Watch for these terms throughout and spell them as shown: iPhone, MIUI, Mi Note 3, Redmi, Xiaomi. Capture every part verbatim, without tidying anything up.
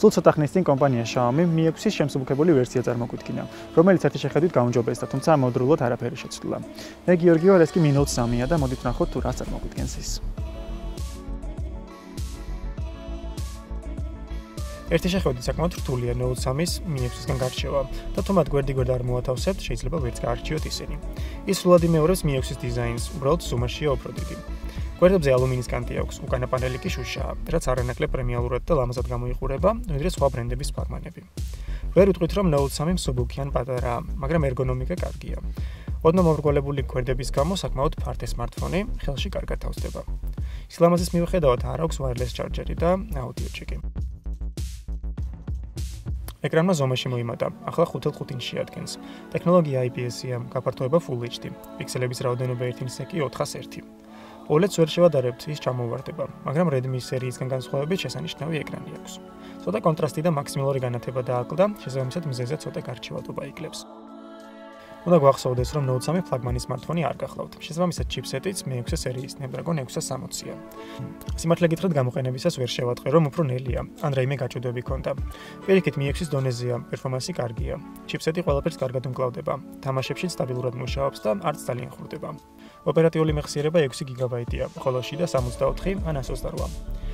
Սուլցը տեխնիստին կոմպանիա Xiaomi միեքուսի շեմսուբուկեբոլի վերսիա ցարմակուտքին է, რომელიც հերթի շեխադիտ կաունջոբես դա Tunça մոդրուլոտ հարաբերիչեցլա։ Մեկ Գյորգիո Ալեսկի մինոց սամիա դա մոդիտնախոտ թուրա ցարմակուտքենսիս։ Ერთი შეხვედრი საკმაოდ რთულია ნოუთ სამის მიექვსისგან გარჩევა და თუმცა გვერდი გვერდ არ მოათავსებთ, შეიძლება ვერც გაარჩიოთ ისინი. ის სრულად იმეორებს მიექვსის დიზაინს, უბრალოდ ზუმაშია ოფროდიტი. გვერდებზე ალუმინის კანტი აქვს, უკანა პანელი კი შუშაა, რაც არანაკლებ პრემიალურად და ლამაზად გამოიყურება, ვიდრე სხვა ბრენდების ფლაგმანები. ვერ ვიტყვით, რომ ნოუთ სამი მსუბუქიან პატარაა, მაგრამ ერგონომიკა კარგია. Odnomorgolebuli გვერდების გამო საკმაოდ ფართე smartphone-ი ხელში კარგად თავსდება. ის ლამაზის მიუხედავად არ აქვს wireless charger-ი და audio jack-ი. Ekranma zoom-ში მოიმატა. ახლა ხუთი ელf ხუთი ინჩი ადგენს. Ტექნოლოგია I P S-ია, გაფართოება Full H D. პიქსელების რაოდენობა ერთ ინჩზე კი ოთხას ერთი. O L E D-ს ვერ შევადარებთ, ის ჩამოვარდება, მაგრამ Redmi სერიისგან განსხვავებით შესანიშნავი ეკრანი აქვს. Ცოტა კონტრასტი და მაქსიმალური განათება დააკლდა, შესაბამისად მზეზე ცოტა გარჩევადობა იკლებს. Უნდა გვახსოვდეს, რომ Note სამი ფლაგმანის smartphone-ი არ გახლავთ. შესაბამისად ჩიპსეტიც მეექვსე სერიის Snapdragon ექვსს სამოცია. Სიმართლე გითხრათ, გამოყენებისას ვერ შევატყე, რომ უფრო ნელია, ან რაიმე გაჭირვები ქონდა. Პირიქით, Mi ექვსის დონეზეა, პერფორმანსი კარგია. ჩიპსეტი ყველაფერს კარგად უმკლავდება, თამაშებში სტაბილურად მუშაობს და არც ძალიან ხურდება. ოპერატიული მეხსიერება ექვსი გიგაბაიტია, ხოლო შიდა სამოცდაოთხი ან ათს ოცდაოთხ.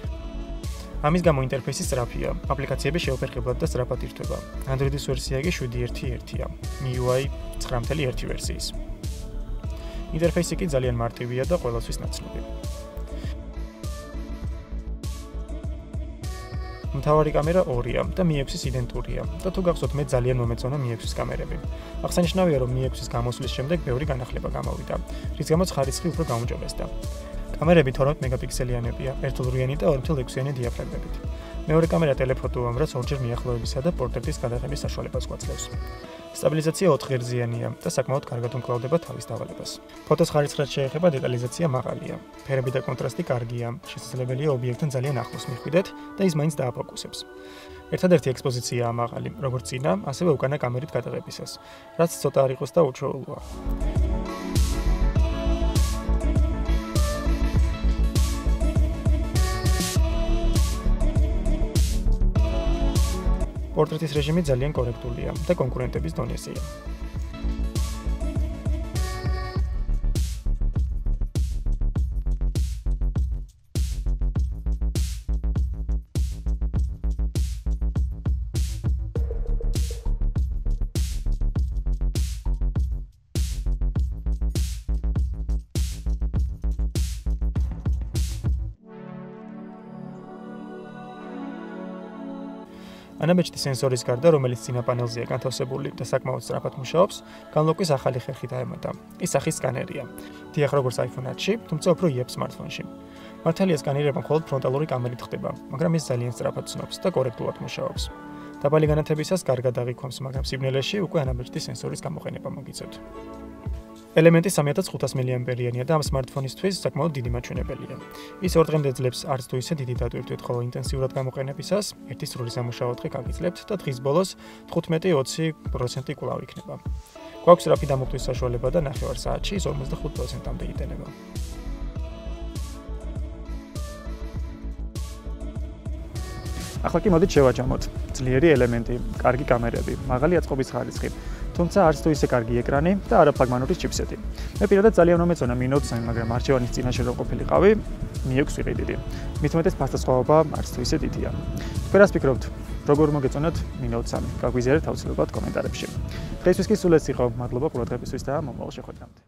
ამის გამო ინტერფეისი სწრაფია, აპლიკაციები შეუფერხებლად და სწრაფად ირთვება. Android-ის ვერსია კი შვიდი punkt ერთი punkt ერთია, M I U I ცხრა punkt ერთი ვერსიის. ინტერფეისი კი ძალიან მარტივია და ყველასთვის ნაცნობი. მთავარი კამერა ორია და Mi ექვსის იდენტურია და თუ გახსოვთ მე ძალიან მომეწონა Mi ექვსის კამერები. აღსანიშნავია რომ Mi ექვსის გამოსვლის შემდეგ ბევრი განახლება გამოვიდა, რის გამოც ხარისხი უფრო გაუმჯობესდა. კამერები თორმეტ მეგაპიქსელიანებია, ერთობლურიანი და ორი ელf-იანი დიაფრაგმებით. მეორე კამერა ტელეფოტოა, რაც ორჯერ მიახლოებისა და პორტრეტის გადაღების საშუალებას გვაძლევს. სტაბილიზაცია ოთხ ღერძიანია და საკმაოდ კარგად უმკლავდება თავის დავალებას. ფოტოს ხარისხს შეეხება, დეტალიზაცია მაღალია. ფერები და კონტრასტი კარგია. შესაძლებელია ობიექტთან ძალიან ახლოს მიხვიდეთ და ის მაინც დააფოკუსებს. ერთადერთი ექსპოზიციაა მაღალი, როგორც წინა, ასევე უკანა კამერით გადაღებისას, რაც ცოტა არ იყოს და უჩვეულოა. Portrait-ის რეჟიმი ძალიან კორექტულია და კონკურენტების დონეზეა. ანაბეჭდი სენსორის გარდა, რომელიც წინა პანელზეა განთავსებული და საკმაოდ სწრაფად მუშაობს, განლოკვის ახალი ხერხი დაემატა. ის ახალი სკანერია. დიახ, როგორც iPhone ათში, თუმცა უფრო იებ smartphone-ში. მართალია სკანირება მხოლოდ ფრონტალური კამერით ხდება, მაგრამ ეს ძალიან სწრაფად ცნობს და კორექტულად მუშაობს. დაბალი განათებისას კარგად აღიქვამს, მაგრამ სიბნელეში უკვე ანაბეჭდი სენსორის გამოყენება მოგიწევთ. ელემენტი სამი ათას ხუთას მილიამპერიანია და ამ smartphone-ისთვის საკმაოდ დიდი მაჩვენებელია. ის ორ დღემდე ძლებს არც თუ ისე დიდი დატვირთვით, ხოლო ინტენსიურად გამოყენებისას ერთი სრული სამუშაო დღე გაგიძლებთ და დღის ბოლოს თხუთმეტი ოცი პროცენტი კვლავ იქნება. გვაქვს რაფი დამოყვის საშუალება და ნახევარ საათში ის ორმოცდახუთ პროცენტამდე იტენება. ახლა კი მოდით შევაჯამოთ. ძლიერი ელემენტი, კარგი კამერები, მაღალი აწყობის ხარისხი, თუმცა არც თუ ისე კარგი ეკრანი და არაფლაგმანური ჩიპსეტი. მე პირადად ძალიან მომეწონა Mi Note სამი, მაგრამ არჩევანის წინაშე რომ ყოფილიყავი, Mi ექვსი ვიყიდიდი. მით უმეტეს პასტასხვაობა არც თუ ისე დიდია. თქვენ რას ფიქრობთ? როგორ მოგეწონათ Mi Note სამი? გაგვიზიარეთ აუცილებლად კომენტარებში. დღეისთვის კი სულ ეს იყო. მადლობა ყურადღებისთვის და მომავალ შეხვედრამდე.